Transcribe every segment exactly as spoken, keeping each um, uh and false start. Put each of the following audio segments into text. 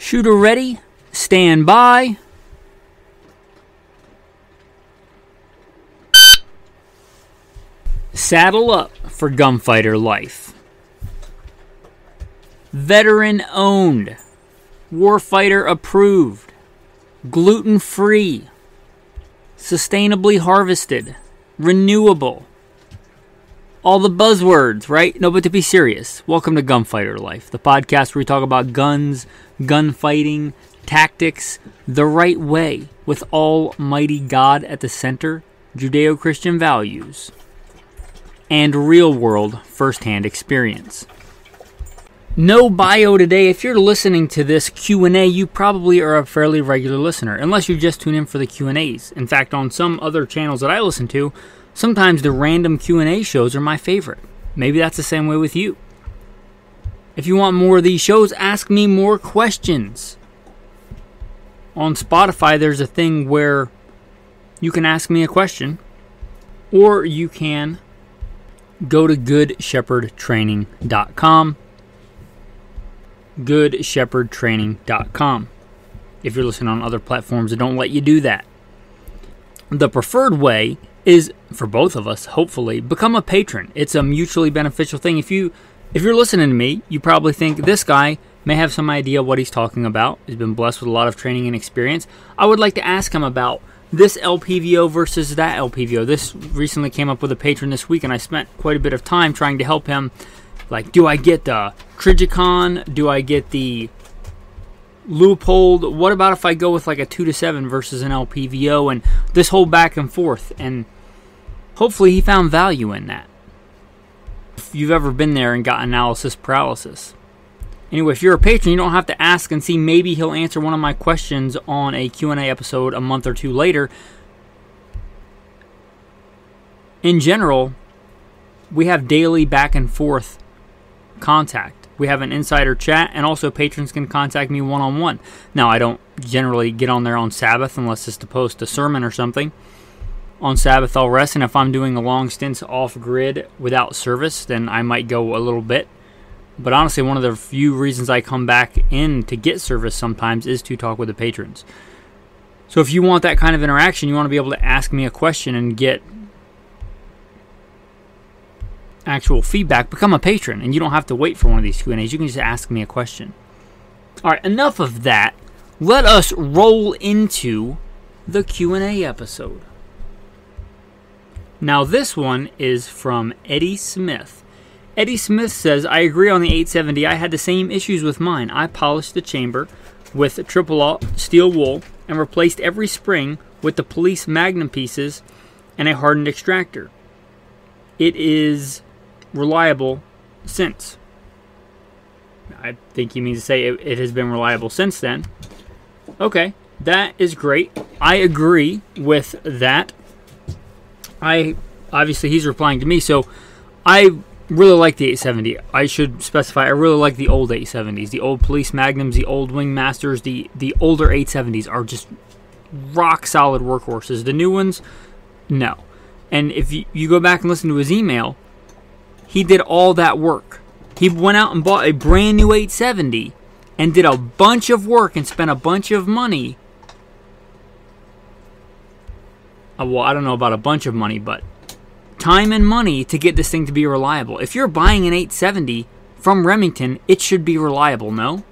Shooter ready, stand by. Saddle up for Gunfighter Life. Veteran owned, warfighter approved, gluten free, sustainably harvested, renewable. All the buzzwords, right? No, but to be serious, welcome to Gunfighter Life, the podcast where we talk about guns, gunfighting, tactics, the right way, with Almighty God at the center, Judeo-Christian values, and real-world first-hand experience. No bio today. If you're listening to this Q and A, you probably are a fairly regular listener, unless you just tune in for the Q and A's. In fact, on some other channels that I listen to, sometimes the random Q and A shows are my favorite. Maybe that's the same way with you. If you want more of these shows, ask me more questions. On Spotify, there's a thing where you can ask me a question, or you can go to good shepherd training dot com. good shepherd training dot com. If you're listening on other platforms that don't let you do that. The preferred way is for both of us, hopefully, become a patron. It's a mutually beneficial thing. If you, if you're listening to me, you probably think this guy may have some idea what he's talking about. He's been blessed with a lot of training and experience. I would like to ask him about this L P V O versus that L P V O. This recently came up with a patron this week, and I spent quite a bit of time trying to help him. Like, do I get the Trijicon? Do I get the Leupold? What about if I go with like a two to seven versus an L P V O? And this whole back and forth, and hopefully he found value in that. If you've ever been there and got analysis paralysis. Anyway, if you're a patron, you don't have to ask and see. Maybe he'll answer one of my questions on a Q and A episode a month or two later. In general, we have daily back and forth contact. We have an insider chat, and also patrons can contact me one-on-one. Now, I don't generally get on there on Sabbath unless it's to post a sermon or something. On Sabbath, I'll rest, and if I'm doing a long stint off-grid without service, then I might go a little bit. But honestly, one of the few reasons I come back in to get service sometimes is to talk with the patrons. So if you want that kind of interaction, you want to be able to ask me a question and get actual feedback, become a patron, and you don't have to wait for one of these Q and A's. You can just ask me a question. All right, enough of that. Let us roll into the Q and A episode. Now this one is from Eddie Smith. Eddie Smith says, I agree on the eight seventy. I had the same issues with mine. I polished the chamber with triple aught steel wool and replaced every spring with the police magnum pieces and a hardened extractor. It is reliable since. I think he means to say it, it has been reliable since then. Okay, that is great. I agree with that. I obviously he's replying to me, so I really like the eight seventy. I should specify I really like the old eight seventies, the old police magnums, the old Wingmasters, the the older eight seventies are just rock solid workhorses. The new ones, no. And if you, you go back and listen to his email, he did all that work. He went out and bought a brand new eight seventy and did a bunch of work and spent a bunch of money. Well, I don't know about a bunch of money, but time and money to get this thing to be reliable. If you're buying an eight seventy from Remington, it should be reliable, no?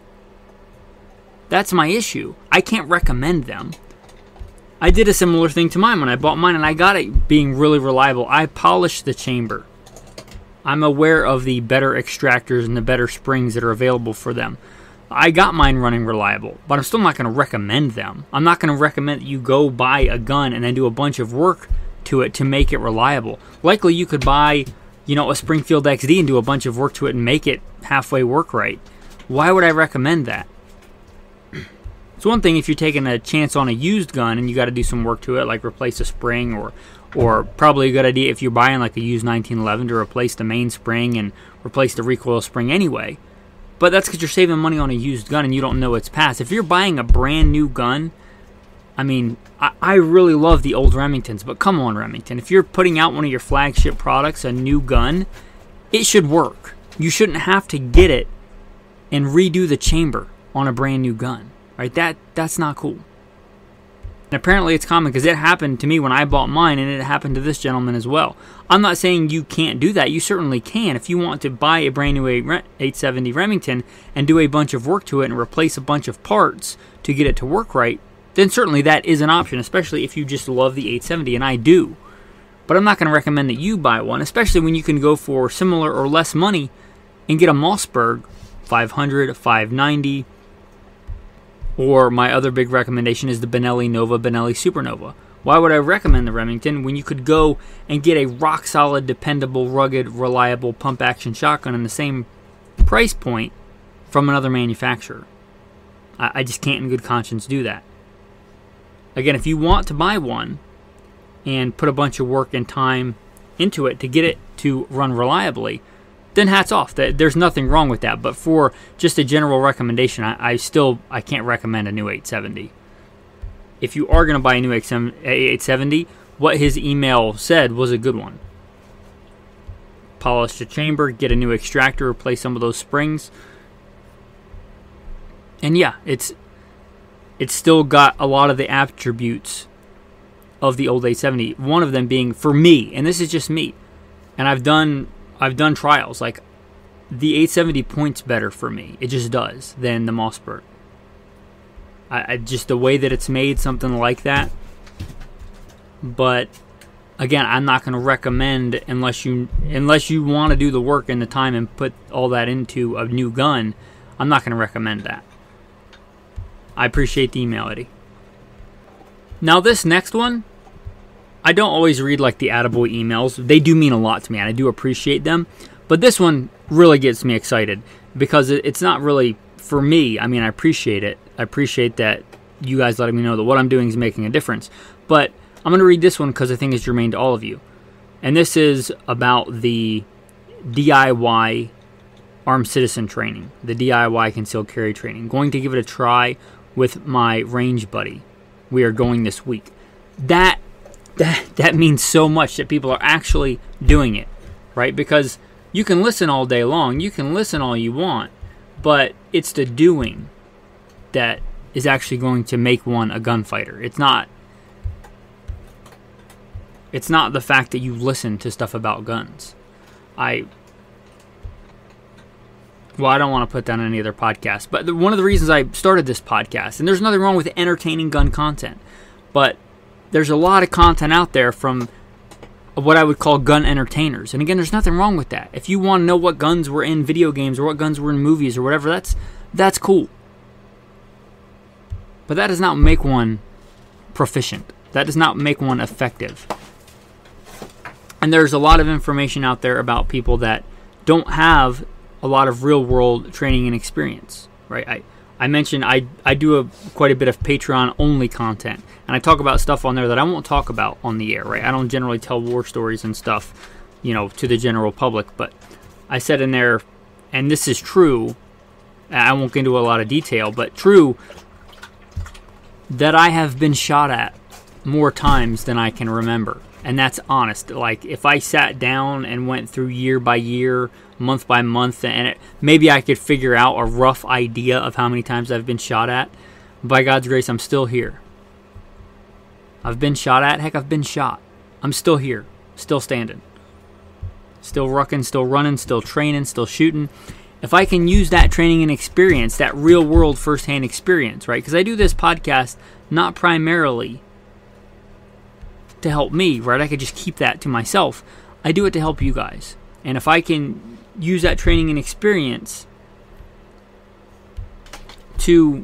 That's my issue. I can't recommend them. I did a similar thing to mine when I bought mine, and I got it being really reliable. I polished the chamber. I'm aware of the better extractors and the better springs that are available for them. I got mine running reliable, but I'm still not going to recommend them. I'm not going to recommend that you go buy a gun and then do a bunch of work to it to make it reliable. Likely you could buy, you know, a Springfield X D and do a bunch of work to it and make it halfway work right. Why would I recommend that? It's one thing if you're taking a chance on a used gun and you got to do some work to it, like replace a spring, or or probably a good idea if you're buying like a used nineteen eleven to replace the main spring and replace the recoil spring anyway. But that's because you're saving money on a used gun and you don't know its past. If you're buying a brand new gun, I mean, I, I really love the old Remingtons, but come on, Remington. If you're putting out one of your flagship products, a new gun, it should work. You shouldn't have to get it and redo the chamber on a brand new gun, right? That that's not cool. And apparently it's common, because it happened to me when I bought mine, and it happened to this gentleman as well. I'm not saying you can't do that. You certainly can. If you want to buy a brand new eight seventy Remington and do a bunch of work to it and replace a bunch of parts to get it to work right, then certainly that is an option, especially if you just love the eight seventy, and I do. But I'm not going to recommend that you buy one, especially when you can go for similar or less money and get a Mossberg five hundred, five ninety, or my other big recommendation is the Benelli Nova, Benelli Supernova. Why would I recommend the Remington when you could go and get a rock-solid, dependable, rugged, reliable pump-action shotgun in the same price point from another manufacturer? I, I just can't in good conscience do that. Again, if you want to buy one and put a bunch of work and time into it to get it to run reliably, then hats off. There's nothing wrong with that. But for just a general recommendation, I, I still I can't recommend a new eight seventy. If you are going to buy a new eight seventy, what his email said was a good one. Polish the chamber, get a new extractor, replace some of those springs. And yeah, it's it's still got a lot of the attributes of the old eight seventy. One of them being, for me, and this is just me, and I've done... I've done trials, like the eight seventy points better for me. It just does, than the Mossberg. I, I just the way that it's made, something like that. But again, I'm not going to recommend unless you unless you want to do the work and the time and put all that into a new gun. I'm not going to recommend that. I appreciate the email, Eddie. Now this next one, I don't always read like the attaboy emails. They do mean a lot to me, and I do appreciate them. But this one really gets me excited, because it's not really for me. I mean, I appreciate it. I appreciate that you guys letting me know that what I'm doing is making a difference. But I'm going to read this one because I think it's germane to all of you. And this is about the D I Y armed citizen training, the D I Y concealed carry training. Going to give it a try with my range buddy. We are going this week. That That, that means so much that people are actually doing it, right? Because you can listen all day long, you can listen all you want, but it's the doing that is actually going to make one a gunfighter. It's not, it's not the fact that you listen to stuff about guns. I, well, I don't want to put that on any other podcast, but the, one of the reasons I started this podcast, and there's nothing wrong with entertaining gun content, but there's a lot of content out there from what I would call gun entertainers. And again, there's nothing wrong with that. If you want to know what guns were in video games or what guns were in movies or whatever, that's that's cool. But that does not make one proficient. That does not make one effective. And there's a lot of information out there about people that don't have a lot of real-world training and experience, right? I I mentioned I, I do a, quite a bit of Patreon-only content, and I talk about stuff on there that I won't talk about on the air, right? I don't generally tell war stories and stuff, you know, to the general public, but I said in there, and this is true, I won't get into a lot of detail, but true, that I have been shot at more times than I can remember, and that's honest. Like, if I sat down and went through year by year, month by month, and it, maybe I could figure out a rough idea of how many times I've been shot at. By God's grace, I'm still here. I've been shot at. Heck, I've been shot. I'm still here. Still standing. Still rucking, still running, still training, still shooting. If I can use that training and experience, that real world firsthand experience, right? Because I do this podcast not primarily to help me, right? I could just keep that to myself. I do it to help you guys. And if I can use that training and experience to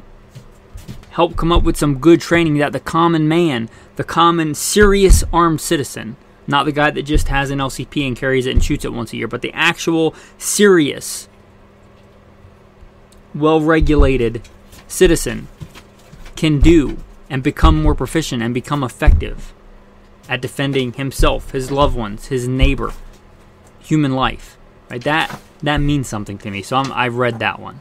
help come up with some good training that the common man, the common serious armed citizen, not the guy that just has an L C P and carries it and shoots it once a year, but the actual serious, well-regulated citizen can do and become more proficient and become effective at defending himself, his loved ones, his neighbor, human life. Right, that that means something to me. So I'm, I read that one.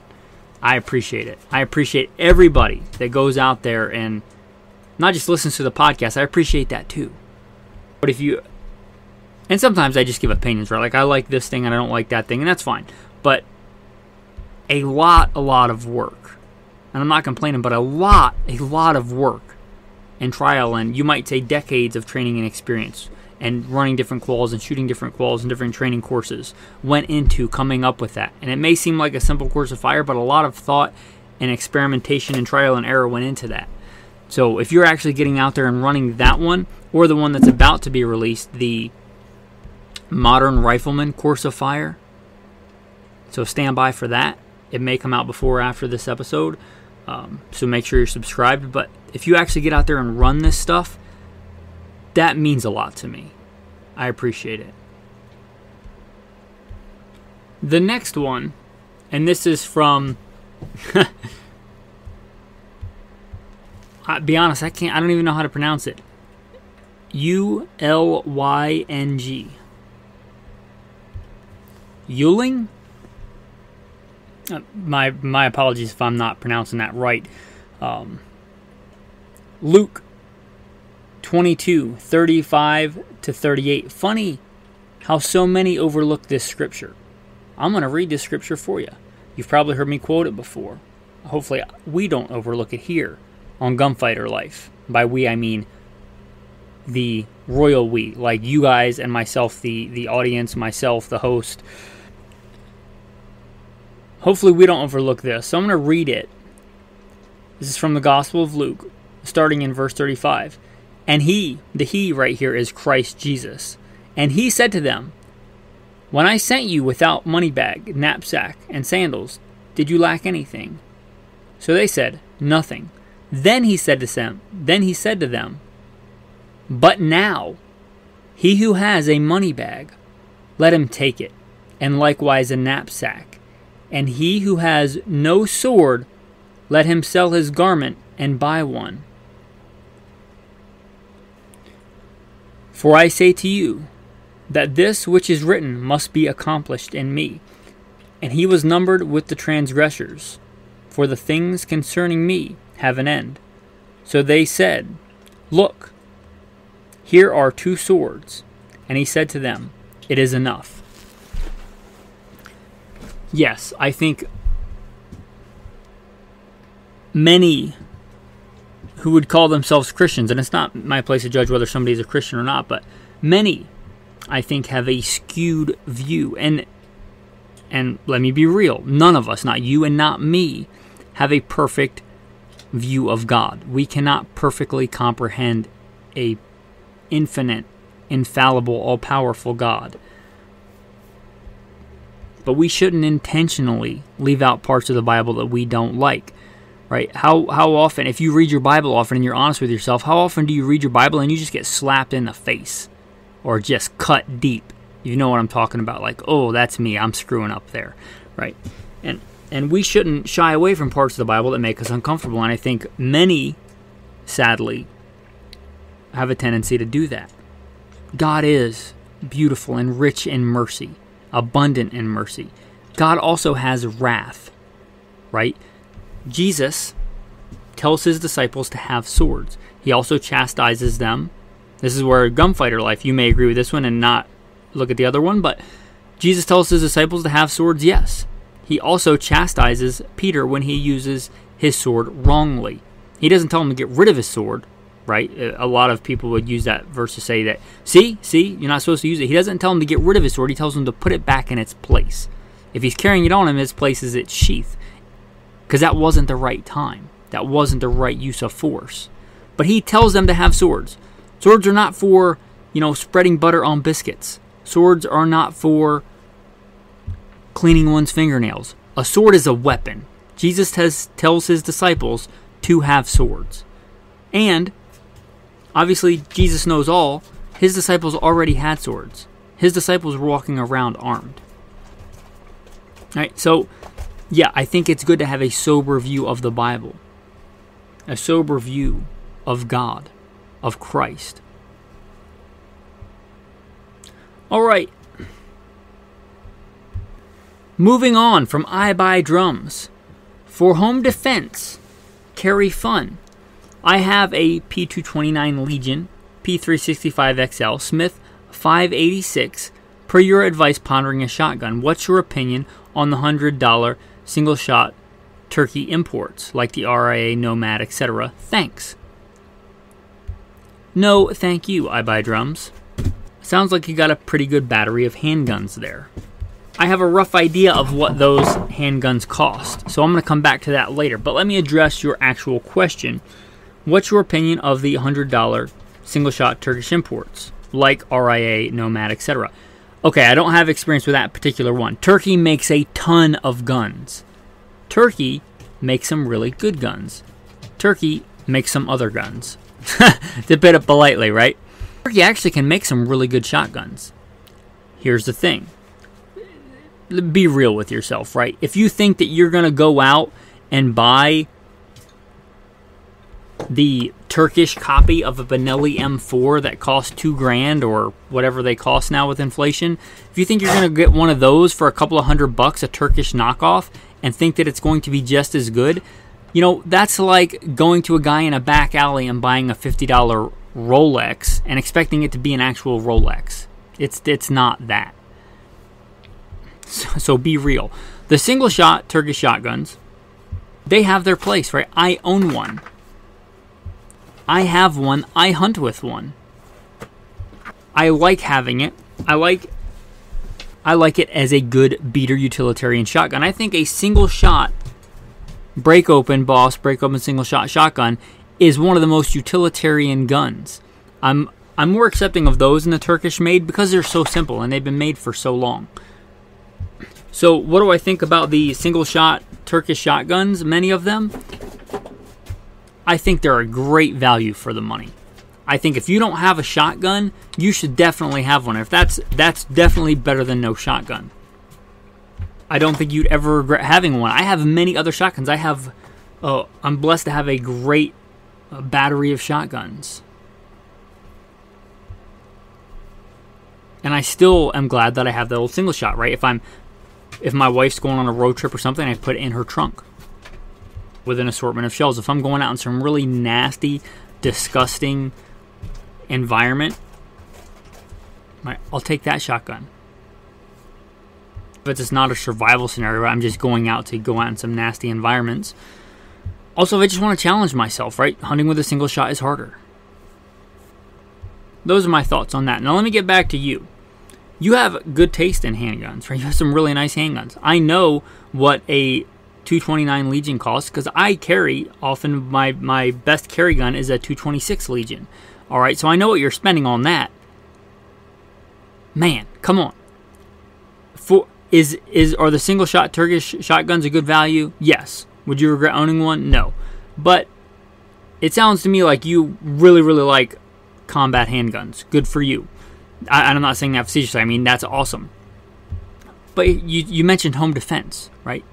I appreciate it. I appreciate everybody that goes out there and not just listens to the podcast. I appreciate that too. But if you, and sometimes I just give opinions, right? Like I like this thing and I don't like that thing, and that's fine. But a lot, a lot of work and I'm not complaining, but a lot, a lot of work and trial, and you might say decades of training and experience and running different quals and shooting different quals and different training courses went into coming up with that. And it may seem like a simple course of fire, but a lot of thought and experimentation and trial and error went into that. So if you're actually getting out there and running that one, or the one that's about to be released, the Modern Rifleman Course of Fire, so stand by for that. It may come out before or after this episode, um, so make sure you're subscribed. But if you actually get out there and run this stuff, that means a lot to me. I appreciate it. The next one, and this is from... I'll be honest, I can't, I don't even know how to pronounce it. U L Y N G. Yuling? Uh, my, my apologies if I'm not pronouncing that right. Um, Luke, twenty-two, thirty-five to thirty-eight. Funny how so many overlook this scripture. I'm going to read this scripture for you. You've probably heard me quote it before. Hopefully we don't overlook it here on Gunfighter Life. By we, I mean the royal we, like you guys and myself, the, the audience, myself, the host. Hopefully we don't overlook this. So I'm going to read it. This is from the Gospel of Luke, starting in verse thirty-five. And he, the he right here is Christ Jesus. And he said to them, when I sent you without money bag, knapsack, and sandals, did you lack anything? So they said, nothing. Then he said to them, then he said to them, but now, he who has a money bag, let him take it, and likewise a knapsack. And he who has no sword, let him sell his garment and buy one. For I say to you, that this which is written must be accomplished in me. And he was numbered with the transgressors, for the things concerning me have an end. So they said, look, here are two swords. And he said to them, it is enough. Yes, I think many who would call themselves Christians, and it's not my place to judge whether somebody is a Christian or not, but many, I think, have a skewed view. And and let me be real, none of us, not you and not me, have a perfect view of God. We cannot perfectly comprehend a infinite, infallible, all-powerful God. But we shouldn't intentionally leave out parts of the Bible that we don't like, right? How how often, if you read your Bible often and you're honest with yourself, how often do you read your Bible and you just get slapped in the face or just cut deep? You know what I'm talking about. Like, oh, that's me. I'm screwing up there, right? And, and we shouldn't shy away from parts of the Bible that make us uncomfortable. And I think many, sadly, have a tendency to do that. God is beautiful and rich in mercy, abundant in mercy. God also has wrath, right? Jesus tells his disciples to have swords. He also chastises them. This is where Gunfighter Life, you may agree with this one and not look at the other one, but Jesus tells his disciples to have swords, yes. He also chastises Peter when he uses his sword wrongly. He doesn't tell him to get rid of his sword, right? A lot of people would use that verse to say that, see, see, you're not supposed to use it. He doesn't tell him to get rid of his sword. He tells him to put it back in its place. If he's carrying it on him, his place is its sheath, because that wasn't the right time. That wasn't the right use of force. But he tells them to have swords. Swords are not for, you know, spreading butter on biscuits. Swords are not for cleaning one's fingernails. A sword is a weapon. Jesus has, tells his disciples to have swords. And obviously, Jesus knows all. His disciples already had swords. His disciples were walking around armed. All right, so, yeah, I think it's good to have a sober view of the Bible, a sober view of God, of Christ. All right. Moving on from I Buy Drums. For home defense, carry fun. I have a P two twenty-nine Legion, P three sixty-five X L, Smith five eighty-six. Per your advice, pondering a shotgun, what's your opinion on the one hundred dollar single shot Turkey imports, like the R I A Nomad, et cetera. Thanks. No, thank you, I buy drums. Sounds like you got a pretty good battery of handguns there. I have a rough idea of what those handguns cost, so I'm going to come back to that later. But let me address your actual question. What's your opinion of the one hundred dollar single-shot Turkish imports, like R I A, Nomad, et cetera? Okay, I don't have experience with that particular one. Turkey makes a ton of guns. Turkey makes some really good guns. Turkey makes some other guns. To put it politely, right? Turkey actually can make some really good shotguns. Here's the thing. Be real with yourself, right? If you think that you're going to go out and buy the Turkish copy of a Benelli M four that costs two grand or whatever they cost now with inflation, if you think you're going to get one of those for a couple of hundred bucks, a Turkish knockoff, and think that it's going to be just as good, you know, that's like going to a guy in a back alley and buying a fifty dollar Rolex and expecting it to be an actual Rolex. It's, it's not that. So be real. The single shot Turkish shotguns, they have their place, right? I own one. I have one. I hunt with one. I like having it. I like I like it as a good beater utilitarian shotgun. I think a single shot break open boss, break open single shot shotgun is one of the most utilitarian guns. I'm I'm more accepting of those in the Turkish made because they're so simple and they've been made for so long. So what do I think about the single shot Turkish shotguns, many of them? I think they're a great value for the money. I think if you don't have a shotgun, you should definitely have one. If that's that's definitely better than no shotgun. I don't think you'd ever regret having one. I have many other shotguns. I have, oh, I'm blessed to have a great battery of shotguns. And I still am glad that I have the old single shot, right? If I'm If my wife's going on a road trip or something, I put it in her trunk with an assortment of shells. If I'm going out in some really nasty, disgusting environment, I'll take that shotgun. But it's not a survival scenario. I'm just going out to go out in some nasty environments. Also, if I just want to challenge myself, right? Hunting with a single shot is harder. Those are my thoughts on that. Now, let me get back to you. You have good taste in handguns, right? You have some really nice handguns. I know what a two twenty-nine Legion costs because I carry, often my, my best carry gun is a two twenty-six Legion. All right, so I know what you're spending on that. Man, come on. For, is, is, are the single-shot Turkish shotguns a good value? Yes. Would you regret owning one? No. But it sounds to me like you really, really like combat handguns. Good for you. I, I'm not saying that facetiously. I mean, that's awesome. But you, you mentioned home defense, right?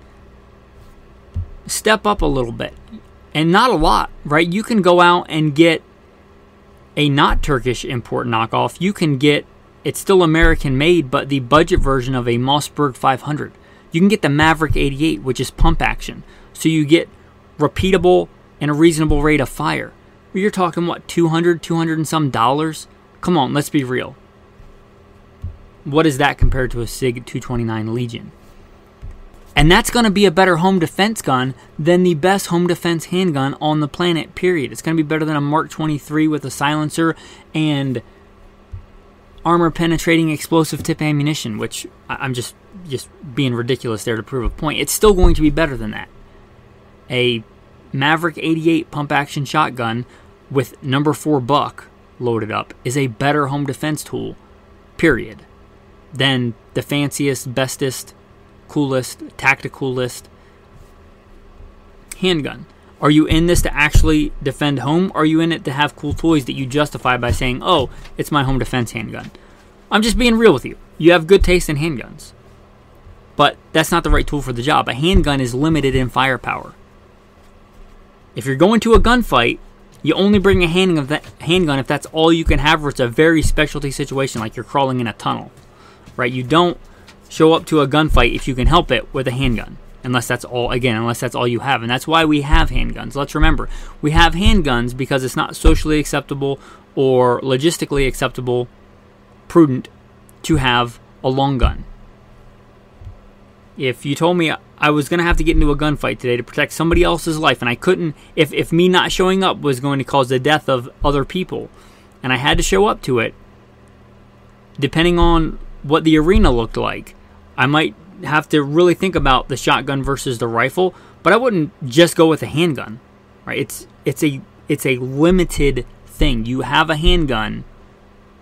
Step up a little bit. And not a lot, right? You can go out and get a not Turkish import knockoff. You can get, it's still American made, but the budget version of a Mossberg five hundred. You can get the Maverick eighty-eight, which is pump action. So you get repeatable and a reasonable rate of fire. You're talking, what, two hundred, two hundred and some dollars? Come on, let's be real. What is that compared to a SIG two twenty-nine Legion? And that's going to be a better home defense gun than the best home defense handgun on the planet, period. It's going to be better than a Mark twenty-three with a silencer and armor-penetrating explosive tip ammunition, which I'm just, just being ridiculous there to prove a point. It's still going to be better than that. A Maverick eighty-eight pump-action shotgun with number four buck loaded up is a better home defense tool, period, than the fanciest, bestest, coolest, tacticalest handgun. Are you in this to actually defend home? Or are you in it to have cool toys that you justify by saying, oh, it's my home defense handgun? I'm just being real with you. You have good taste in handguns, but that's not the right tool for the job. A handgun is limited in firepower. If you're going to a gunfight, you only bring a handgun if that's all you can have, or it's a very specialty situation, like you're crawling in a tunnel, right? You don't show up to a gunfight if you can help it with a handgun, unless that's all, again, unless that's all you have. And that's why we have handguns. Let's remember, we have handguns because it's not socially acceptable or logistically acceptable, prudent to have a long gun. If you told me I was going to have to get into a gunfight today to protect somebody else's life, and I couldn't, if, if me not showing up was going to cause the death of other people, and I had to show up to it, depending on what the arena looked like, I might have to really think about the shotgun versus the rifle, but I wouldn't just go with a handgun, right? It's, it's, a, it's a limited thing. You have a handgun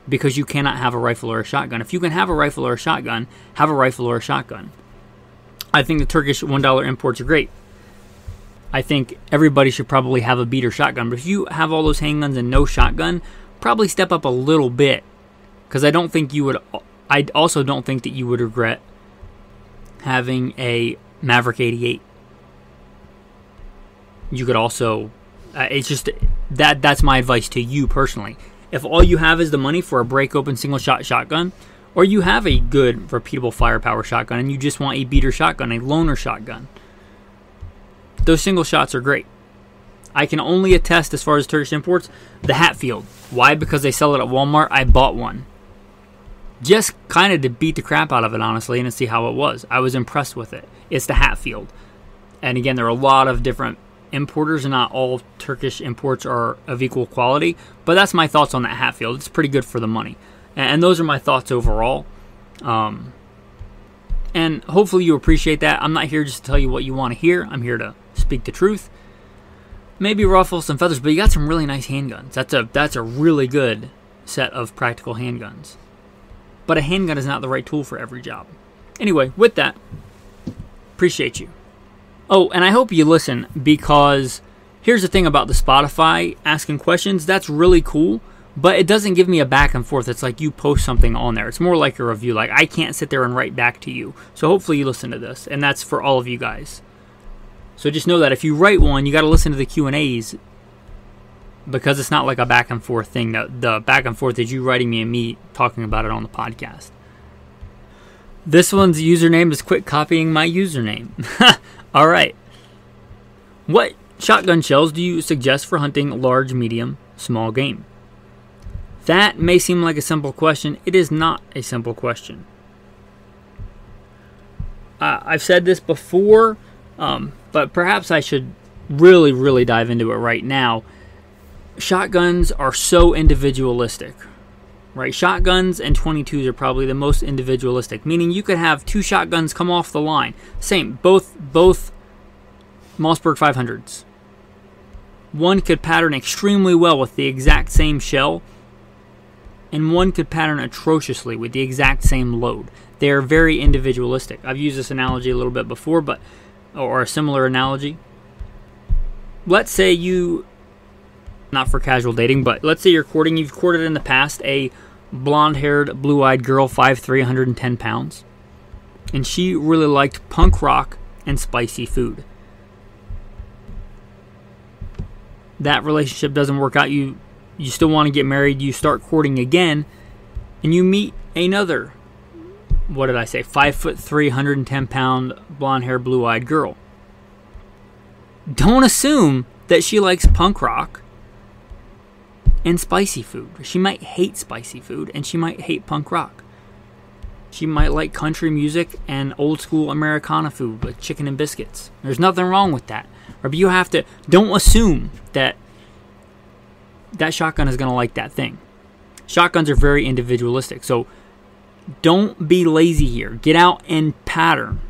because you cannot have a rifle or a shotgun. If you can have a rifle or a shotgun, have a rifle or a shotgun. I think the Turkish one dollar imports are great. I think everybody should probably have a beater shotgun. But if you have all those handguns and no shotgun, probably step up a little bit. Because I don't think you would... I also don't think that you would regret having a Maverick eighty-eight. You could also... Uh, it's just... that that's my advice to you personally. If all you have is the money for a break-open single-shot shotgun... or you have a good, repeatable firepower shotgun and you just want a beater shotgun, a loner shotgun. Those single shots are great. I can only attest, as far as Turkish imports, the Hatfield. Why? Because they sell it at Walmart. I bought one. Just kind of to beat the crap out of it, honestly, and to see how it was. I was impressed with it. It's the Hatfield. And again, there are a lot of different importers, and not all Turkish imports are of equal quality. But that's my thoughts on that Hatfield. It's pretty good for the money. And those are my thoughts overall. Um, and hopefully you appreciate that. I'm not here just to tell you what you want to hear. I'm here to speak the truth. Maybe ruffle some feathers, but you got some really nice handguns. That's a, that's a really good set of practical handguns. But a handgun is not the right tool for every job. Anyway, with that, appreciate you. Oh, and I hope you listen, because here's the thing about the Spotify asking questions. That's really cool. But it doesn't give me a back and forth. It's like you post something on there. It's more like a review. Like, I can't sit there and write back to you. So hopefully you listen to this. And that's for all of you guys. So just know that if you write one, you got to listen to the Q and A's. Because it's not like a back and forth thing. The, the back and forth is you writing me and me talking about it on the podcast. This one's username is quit copying my username. All right. What shotgun shells do you suggest for hunting large, medium, small game? That may seem like a simple question. It is not a simple question. Uh, I've said this before, um, but perhaps I should really, really dive into it right now. Shotguns are so individualistic, right? Shotguns and twenty-twos are probably the most individualistic, meaning you could have two shotguns come off the line. Same, both, both Mossberg five hundreds. One could pattern extremely well with the exact same shell, and one could pattern atrociously with the exact same load. They are very individualistic. I've used this analogy a little bit before, but or a similar analogy. Let's say you, not for casual dating, but let's say you're courting, you've courted in the past a blonde-haired, blue-eyed girl, five foot three, one hundred ten pounds, and she really liked punk rock and spicy food. That relationship doesn't work out. You You still want to get married, you start courting again, and you meet another, what did I say, five foot three, one hundred ten pound, blonde hair, blue eyed girl. Don't assume that she likes punk rock and spicy food. She might hate spicy food, and she might hate punk rock. She might like country music and old school Americana food with chicken and biscuits. There's nothing wrong with that. But you have to, don't assume that that shotgun is going to like that thing. Shotguns are very individualistic. So don't be lazy here. Get out and pattern.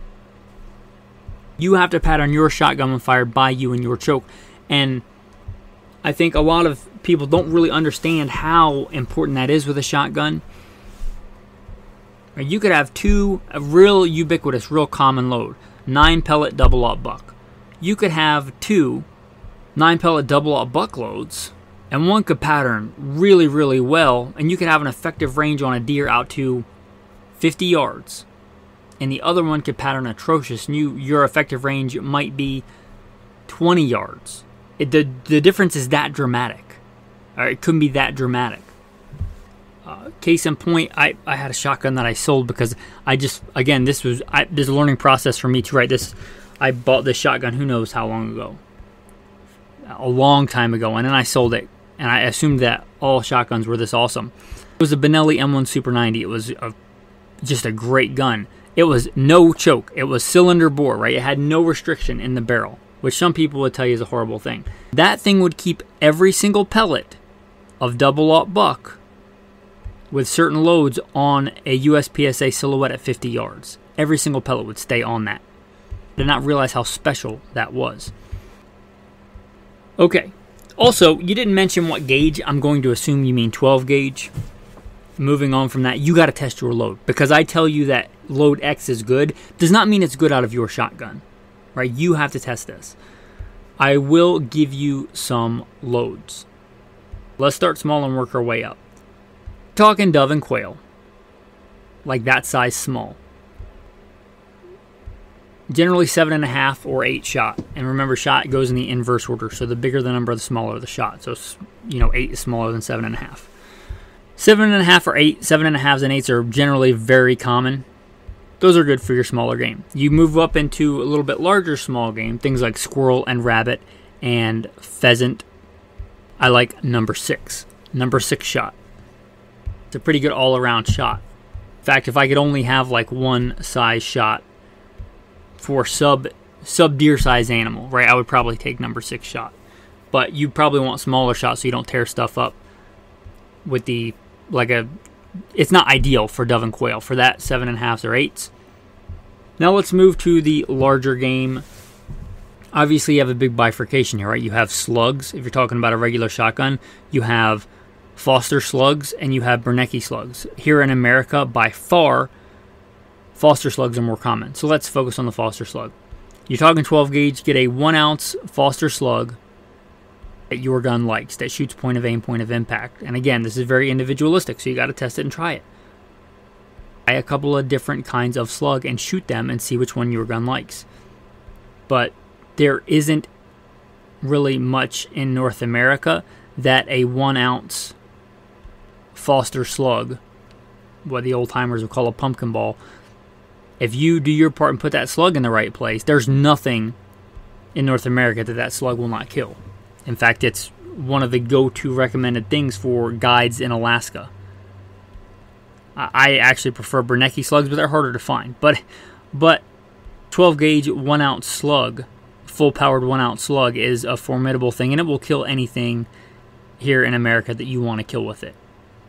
You have to pattern your shotgun when fired by you and your choke. And I think a lot of people don't really understand how important that is with a shotgun. You could have two, a real ubiquitous, real common load. Nine pellet double up buck. You could have two nine pellet double up buck loads. And one could pattern really, really well, and you could have an effective range on a deer out to fifty yards. And the other one could pattern atrocious, and you, your effective range might be twenty yards. It, the, the difference is that dramatic. Or it couldn't be that dramatic. Uh, case in point, I, I had a shotgun that I sold because I just, again, this was I, this was a learning process for me to write this. I bought this shotgun who knows how long ago. A long time ago, and then I sold it. And I assumed that all shotguns were this awesome. It was a Benelli M one Super ninety. It was a, just a great gun. It was no choke. It was cylinder bore, right? It had no restriction in the barrel, which some people would tell you is a horrible thing. That thing would keep every single pellet of double-aught buck with certain loads on a U S P S A silhouette at fifty yards. Every single pellet would stay on that. I did not realize how special that was. Okay. Also, you didn't mention what gauge. I'm going to assume you mean twelve gauge. Moving on from that, you got to test your load. Because I tell you that load X is good, does not mean it's good out of your shotgun. Right? You have to test this. I will give you some loads. Let's start small and work our way up. Talking dove and quail. Like that size small. Generally seven and a half or eight shot. And remember, shot goes in the inverse order. So the bigger the number, the smaller the shot. So, you know, eight is smaller than seven and a half. Seven and a half or eight, seven and a halves and eights are generally very common. Those are good for your smaller game. You move up into a little bit larger small game, things like squirrel and rabbit and pheasant. I like number six, number six shot. It's a pretty good all-around shot. In fact, if I could only have like one size shot for sub sub deer size animal, right, I would probably take number six shot. But you probably want smaller shots so you don't tear stuff up with the, like a, it's not ideal for dove and quail. For that, seven and a halves or eights. Now let's move to the larger game. Obviously, you have a big bifurcation here, right? You have slugs. If you're talking about a regular shotgun, you have Foster slugs and you have Bernecki slugs. Here in America, by far, Foster slugs are more common. So let's focus on the Foster slug. You're talking twelve gauge, get a one ounce Foster slug that your gun likes, that shoots point of aim, point of impact. And again, this is very individualistic, so you gotta test it and try it. Buy a couple of different kinds of slug and shoot them and see which one your gun likes. But there isn't really much in North America that a one ounce Foster slug, what the old timers would call a pumpkin ball, if you do your part and put that slug in the right place, there's nothing in North America that that slug will not kill. In fact, it's one of the go-to recommended things for guides in Alaska. I actually prefer Bernecki slugs, but they're harder to find. But but twelve gauge one ounce slug, full-powered one ounce slug, is a formidable thing, and it will kill anything here in America that you want to kill with it.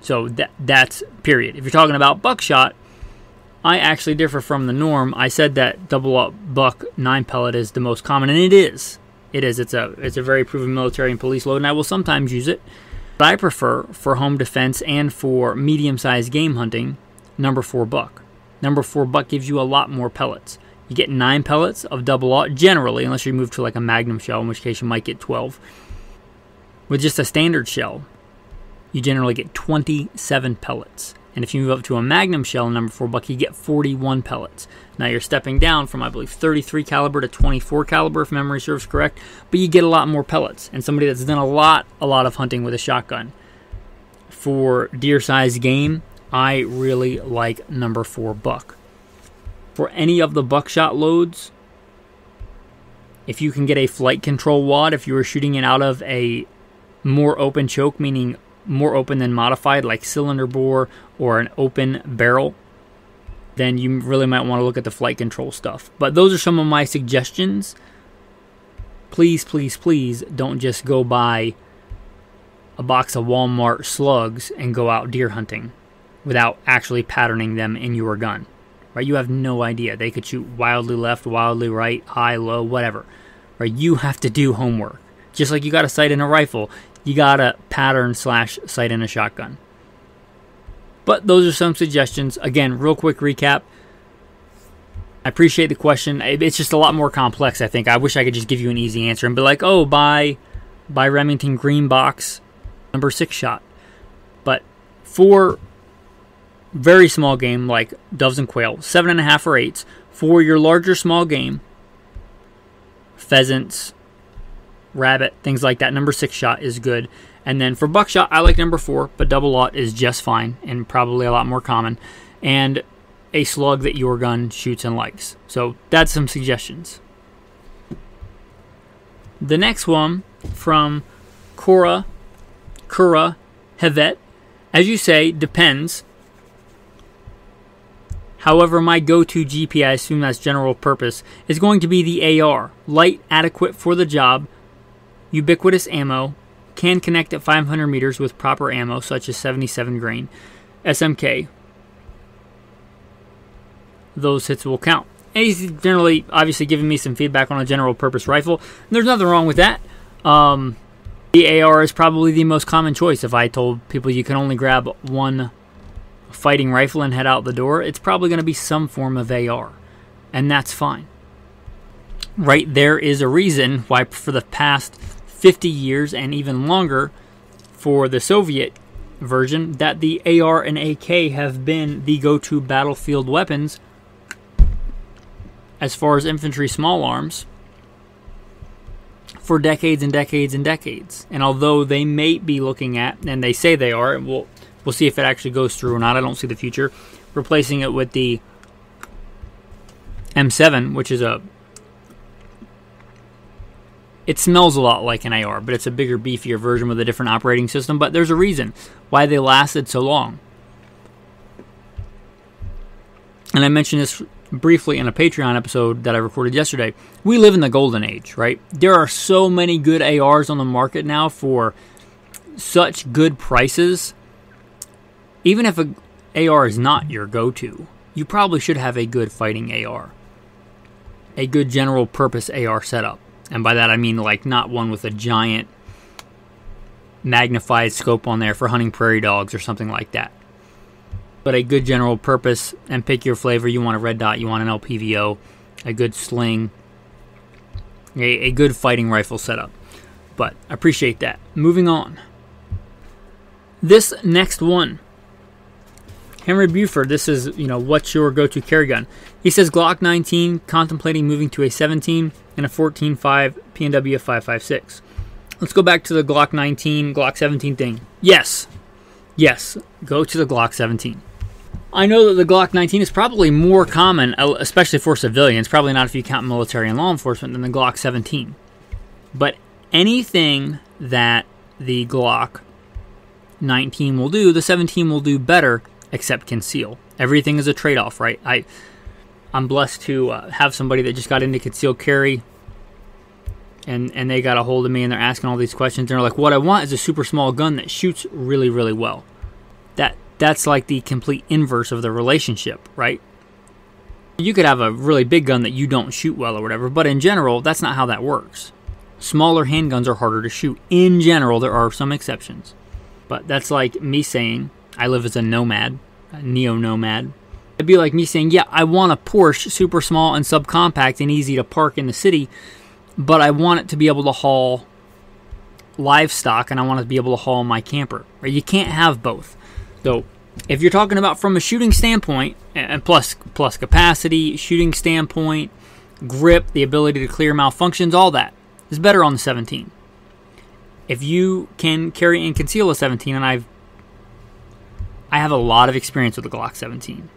So that that's period. If you're talking about buckshot, I actually differ from the norm. I said that double-up buck nine pellet is the most common, and it is. It is. It's a it's a very proven military and police load, and I will sometimes use it. But I prefer, for home defense and for medium-sized game hunting, number four buck. Number four buck gives you a lot more pellets. You get nine pellets of double-aught generally, unless you move to like a magnum shell, in which case you might get twelve. With just a standard shell, you generally get twenty-seven pellets. And if you move up to a magnum shell, number four buck, you get forty-one pellets. Now you're stepping down from, I believe, thirty-three caliber to twenty-four caliber, if memory serves correct, but you get a lot more pellets. And somebody that's done a lot, a lot of hunting with a shotgun for deer-sized game, I really like number four buck. For any of the buckshot loads, if you can get a flight control wad, if you were shooting it out of a more open choke, meaning more open than modified, like cylinder bore or an open barrel, then you really might want to look at the flight control stuff. But those are some of my suggestions. Please, please, please don't just go buy a box of Walmart slugs and go out deer hunting without actually patterning them in your gun. Right? You have no idea. They could shoot wildly left, wildly right, high, low, whatever. Right? You have to do homework. Just like you got to sight in a rifle, you gotta pattern slash sight in a shotgun. But those are some suggestions. Again, real quick recap. I appreciate the question. It's just a lot more complex, I think. I wish I could just give you an easy answer and be like, oh, buy, buy Remington Green Box number six shot. But for very small game like doves and quail, seven and a half or eights, for your larger small game, pheasants, rabbit, things like that, number six shot is good. And then for buckshot, I like number four, but double-aught is just fine and probably a lot more common. And a slug that your gun shoots and likes. So that's some suggestions. The next one from Cora, Cora Hevet. As you say, depends. However, my go-to G P, I assume that's general purpose, is going to be the A R. Light, adequate for the job, ubiquitous ammo, can connect at five hundred meters with proper ammo such as seventy-seven grain, S M K. Those hits will count. And he's generally, obviously, giving me some feedback on a general purpose rifle. And there's nothing wrong with that. Um, the A R is probably the most common choice. If I told people you can only grab one fighting rifle and head out the door, it's probably going to be some form of A R. And that's fine. Right there is a reason why for the past fifty years and even longer for the Soviet version, that the A R and A K have been the go-to battlefield weapons as far as infantry small arms for decades and decades and decades. And although they may be looking at, and they say they are, and we'll, we'll see if it actually goes through or not, I don't see the future, replacing it with the M seven, which is a, it smells a lot like an A R, but it's a bigger, beefier version with a different operating system. But there's a reason why they lasted so long. And I mentioned this briefly in a Patreon episode that I recorded yesterday. We live in the golden age, right? There are so many good A Rs on the market now for such good prices. Even if an A R is not your go-to, you probably should have a good fighting A R. A good general purpose A R setup. And by that I mean like not one with a giant magnified scope on there for hunting prairie dogs or something like that. But a good general purpose, and pick your flavor. You want a red dot, you want an L P V O, a good sling, a, a good fighting rifle setup. But I appreciate that. Moving on. This next one. Henry Buford, this is, you know, what's your go-to carry gun? He says Glock nineteen, contemplating moving to a seventeen and a fourteen point five P and W five five six. Let's go back to the Glock nineteen, Glock seventeen thing. Yes, yes, go to the Glock seventeen. I know that the Glock nineteen is probably more common, especially for civilians, probably not if you count military and law enforcement, than the Glock seventeen. But anything that the Glock nineteen will do, the seventeen will do better, except conceal. Everything is a trade-off, right? I, I'm blessed to uh, have somebody that just got into concealed carry, and and they got a hold of me, and they're asking all these questions. They're like, what I want is a super small gun that shoots really, really well. That That's like the complete inverse of the relationship, right? You could have a really big gun that you don't shoot well or whatever, but in general, that's not how that works. Smaller handguns are harder to shoot. In general, there are some exceptions. But that's like me saying, I live as a nomad, a neo-nomad. It'd be like me saying, yeah, I want a Porsche super small and subcompact and easy to park in the city, but I want it to be able to haul livestock and I want it to be able to haul my camper. Right? You can't have both. So if you're talking about from a shooting standpoint, and plus, plus capacity, shooting standpoint, grip, the ability to clear malfunctions, all that is better on the seventeen. If you can carry and conceal a seventeen, and I've I have a lot of experience with the Glock seventeen.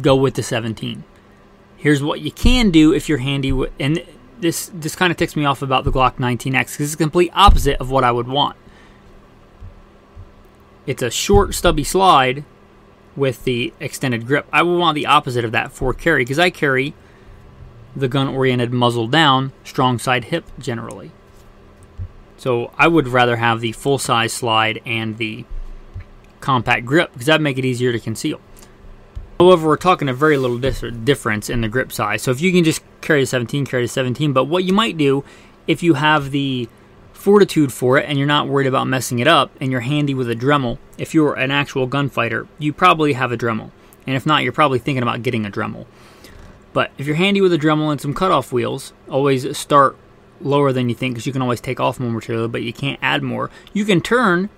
Go with the seventeen. Here's what you can do if you're handy with, and this this kind of ticks me off about the Glock nineteen X, because it's the complete opposite of what I would want. It's a short, stubby slide with the extended grip. I would want the opposite of that for carry, because I carry the gun-oriented muzzle down, strong side hip generally. So I would rather have the full-size slide and the compact grip, because that would make it easier to conceal. However, we're talking a very little difference in the grip size. So if you can just carry the seventeen, carry the seventeen. But what you might do, if you have the fortitude for it and you're not worried about messing it up and you're handy with a Dremel, if you're an actual gunfighter, you probably have a Dremel. And if not, you're probably thinking about getting a Dremel. But if you're handy with a Dremel and some cutoff wheels, always start lower than you think, because you can always take off more material, but you can't add more. You can turn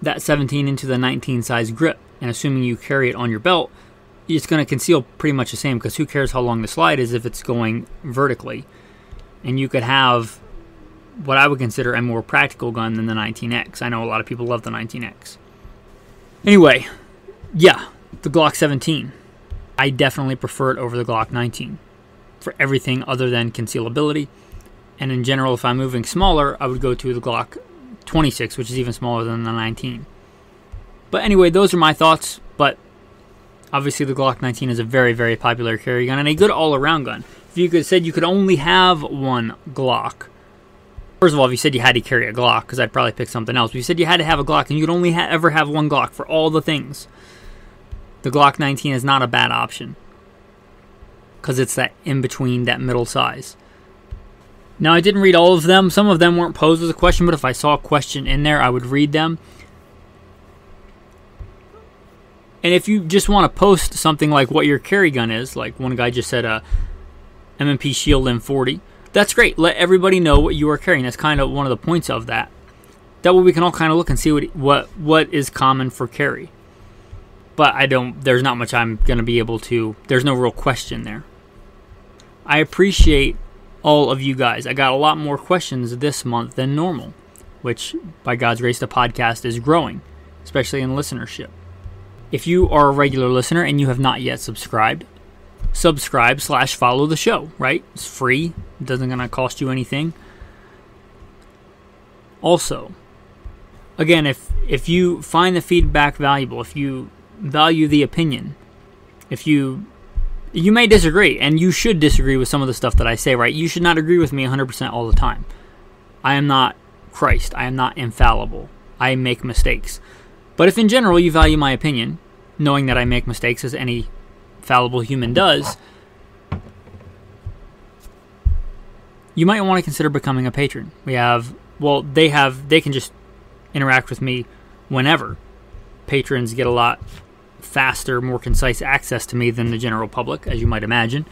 that seventeen into the nineteen size grip, and assuming you carry it on your belt, it's going to conceal pretty much the same, because who cares how long the slide is if it's going vertically. And you could have what I would consider a more practical gun than the nineteen X. I know a lot of people love the nineteen X. Anyway, yeah, the Glock seventeen. I definitely prefer it over the Glock nineteen. For everything other than concealability. And in general, if I'm moving smaller, I would go to the Glock twenty-six, which is even smaller than the nineteen. But anyway, those are my thoughts. But obviously the Glock nineteen is a very, very popular carry gun and a good all-around gun. If you could have said you could only have one Glock, first of all, if you said you had to carry a Glock, because I'd probably pick something else, but you said you had to have a Glock and you could only ha ever have one Glock for all the things, the Glock nineteen is not a bad option, because it's that in-between, that middle size. Now, I didn't read all of them. Some of them weren't posed as a question, but if I saw a question in there, I would read them. And if you just want to post something like what your carry gun is, like one guy just said a M and P Shield M forty, that's great. Let everybody know what you are carrying. That's kind of one of the points of that. That way we can all kind of look and see what what what is common for carry. But I don't, there's not much I'm going to be able to, there's no real question there. I appreciate all of you guys. I got a lot more questions this month than normal, which by God's grace, the podcast is growing, especially in listenership. If you are a regular listener and you have not yet subscribed, subscribe slash follow the show, right? It's free. It doesn't going to cost you anything. Also, again, if, if you find the feedback valuable, if you value the opinion, if you you may disagree, and you should disagree with some of the stuff that I say, right? You should not agree with me one hundred percent all the time. I am not Christ. I am not infallible. I make mistakes. But if in general you value my opinion, knowing that I make mistakes as any fallible human does, you might want to consider becoming a patron. We have, well, they have, they can just interact with me whenever. Patrons get a lot faster, more concise access to me than the general public, as you might imagine.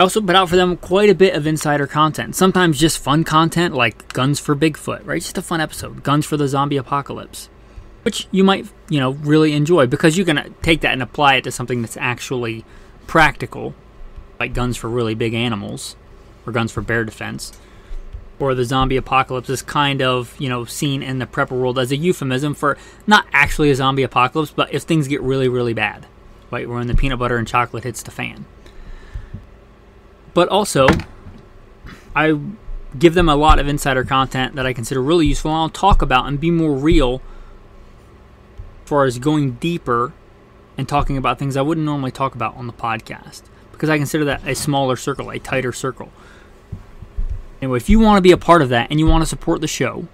I also put out for them quite a bit of insider content, sometimes just fun content like Guns for Bigfoot, right? Just a fun episode, Guns for the Zombie Apocalypse, which you might, you know, really enjoy because you can take that and apply it to something that's actually practical, like guns for really big animals or guns for bear defense. Or the zombie apocalypse is kind of, you know, seen in the prepper world as a euphemism for not actually a zombie apocalypse, but if things get really, really bad, right? When the peanut butter and chocolate hits the fan. But also, I give them a lot of insider content that I consider really useful, and I'll talk about and be more real as far as going deeper and talking about things I wouldn't normally talk about on the podcast, because I consider that a smaller circle, a tighter circle. Anyway, if you want to be a part of that and you want to support the show,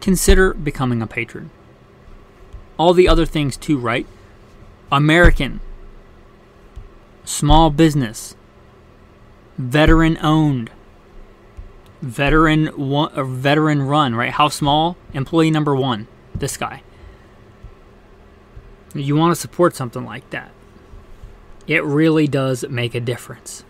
consider becoming a patron. All the other things too, right? American, small business, veteran owned, veteran one, or veteran run, right? How small? Employee number one, this guy. You want to support something like that. It really does make a difference.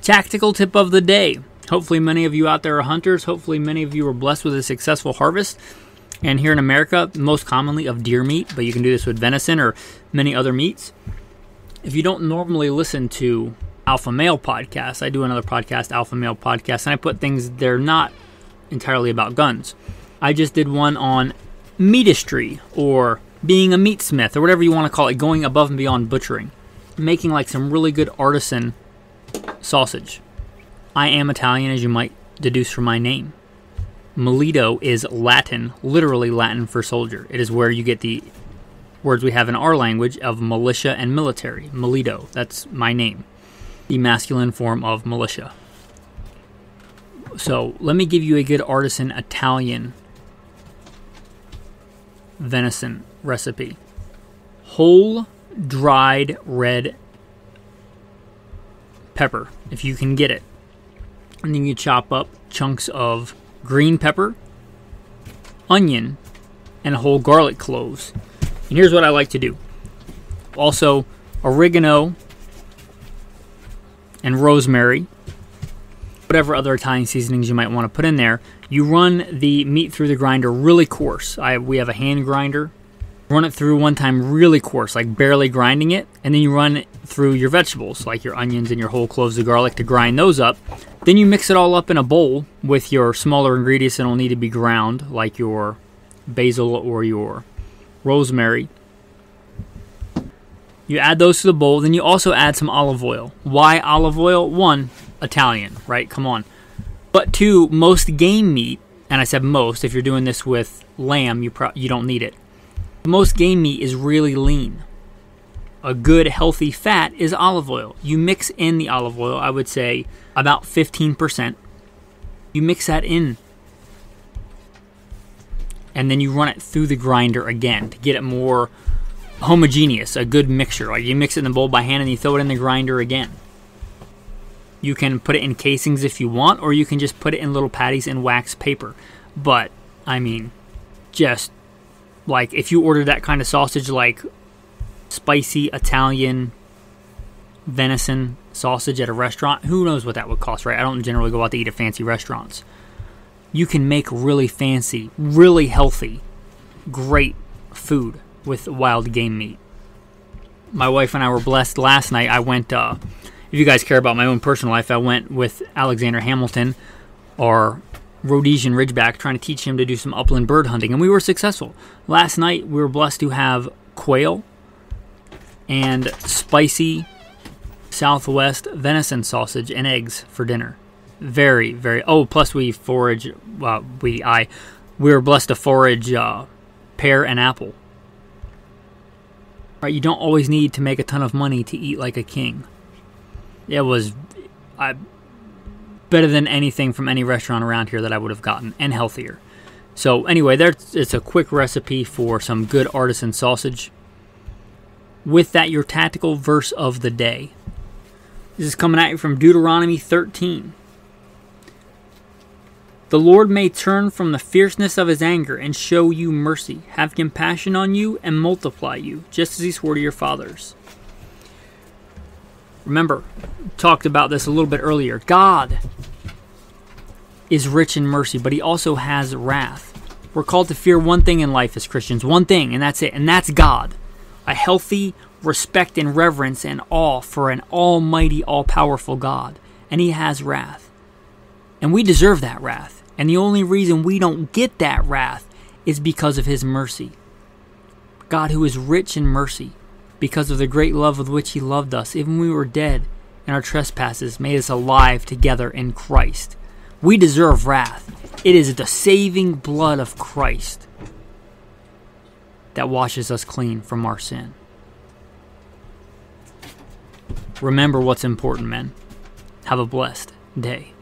Tactical tip of the day. Hopefully many of you out there are hunters. Hopefully many of you were blessed with a successful harvest. And here in America, most commonly of deer meat, but you can do this with venison or many other meats. If you don't normally listen to Alpha Male podcasts, I do another podcast, Alpha Male podcast, and I put things that are not entirely about guns. I just did one on meatistry or being a meatsmith or whatever you want to call it, going above and beyond butchering, making like some really good artisan sausage. I am Italian, as you might deduce from my name. Milito is Latin, literally Latin for soldier. It is where you get the words we have in our language of militia and military. Milito, that's my name, the masculine form of militia. So let me give you a good artisan Italian venison recipe. Whole dried red pepper, if you can get it. And then you chop up chunks of green pepper, onion, and whole garlic cloves. And here's what I like to do. Also, oregano and rosemary, whatever other Italian seasonings you might want to put in there. You run the meat through the grinder really coarse. I, we have a hand grinder. Run it through one time really coarse, like barely grinding it, and then you run it through your vegetables, like your onions and your whole cloves of garlic, to grind those up. Then you mix it all up in a bowl with your smaller ingredients that will need to be ground, like your basil or your rosemary. You add those to the bowl, then you also add some olive oil. Why olive oil? One, Italian, right? Come on. But two, most game meat, and I said most, if you're doing this with lamb, you, pro you don't need it. Most game meat is really lean. A good healthy fat is olive oil. You mix in the olive oil, I would say about fifteen percent. You mix that in and then you run it through the grinder again to get it more homogeneous, a good mixture. Like you mix it in the bowl by hand and you throw it in the grinder again. You can put it in casings if you want, or you can just put it in little patties in wax paper. But, I mean, just like if you order that kind of sausage, like spicy Italian venison sausage at a restaurant, who knows what that would cost, right? I don't generally go out to eat at fancy restaurants. You can make really fancy, really healthy, great food with wild game meat. My wife and I were blessed last night. I went, uh, if you guys care about my own personal life, I went with Alexander Hamilton, our Rhodesian Ridgeback, trying to teach him to do some upland bird hunting, and we were successful. Last night, we were blessed to have quail and spicy Southwest venison sausage and eggs for dinner. Very, very, oh, plus we forage, well, we, I, we were blessed to forage uh, pear and apple. Right, you don't always need to make a ton of money to eat like a king. It was I, better than anything from any restaurant around here that I would have gotten, and healthier. So anyway, there's, it's a quick recipe for some good artisan sausage. With that, your tactical verse of the day. This is coming at you from Deuteronomy thirteen. The Lord may turn from the fierceness of his anger and show you mercy, have compassion on you, and multiply you, just as he swore to your fathers. Remember, talked about this a little bit earlier. God is rich in mercy, but he also has wrath. We're called to fear one thing in life as Christians, one thing, and that's it, and that's God. A healthy respect and reverence and awe for an almighty, all-powerful God, and he has wrath. And we deserve that wrath. And the only reason we don't get that wrath is because of his mercy. God, who is rich in mercy, because of the great love with which he loved us, even when we were dead in our trespasses, made us alive together in Christ. We deserve wrath. It is the saving blood of Christ that washes us clean from our sin. Remember what's important, men. Have a blessed day.